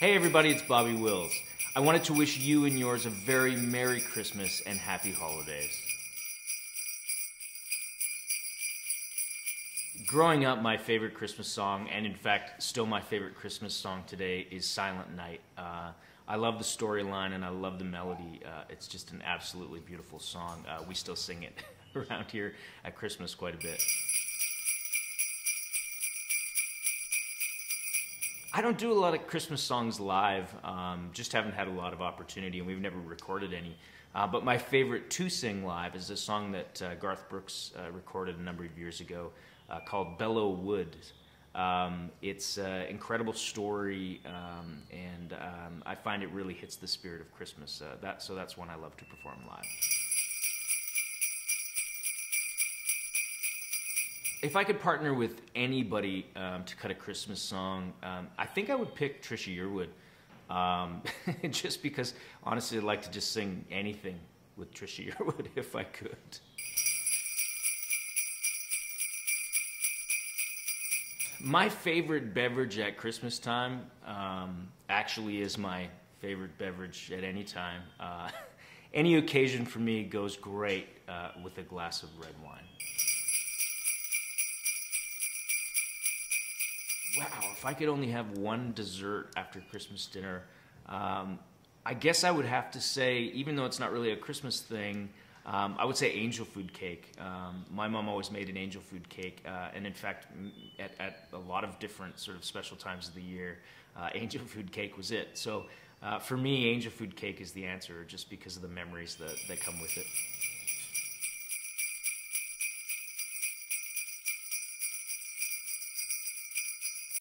Hey everybody, it's Bobby Wills. I wanted to wish you and yours a very Merry Christmas and Happy Holidays. Growing up, my favorite Christmas song, and in fact, still my favorite Christmas song today, is Silent Night. I love the storyline and I love the melody. It's just an absolutely beautiful song. We still sing it around here at Christmas quite a bit. I don't do a lot of Christmas songs live, just haven't had a lot of opportunity, and we've never recorded any. But my favorite to sing live is a song that Garth Brooks recorded a number of years ago called Bellow Wood. It's an incredible story, and I find it really hits the spirit of Christmas. So that's one I love to perform live. If I could partner with anybody to cut a Christmas song, I think I would pick Trisha Yearwood. Just because, honestly, I'd like to just sing anything with Trisha Yearwood if I could. My favorite beverage at Christmas time actually is my favorite beverage at any time. Any occasion for me goes great with a glass of red wine. Wow, if I could only have one dessert after Christmas dinner, I guess I would have to say, even though it's not really a Christmas thing, I would say angel food cake. My mom always made an angel food cake, and in fact, at a lot of different sort of special times of the year, angel food cake was it. So for me, angel food cake is the answer, just because of the memories that come with it.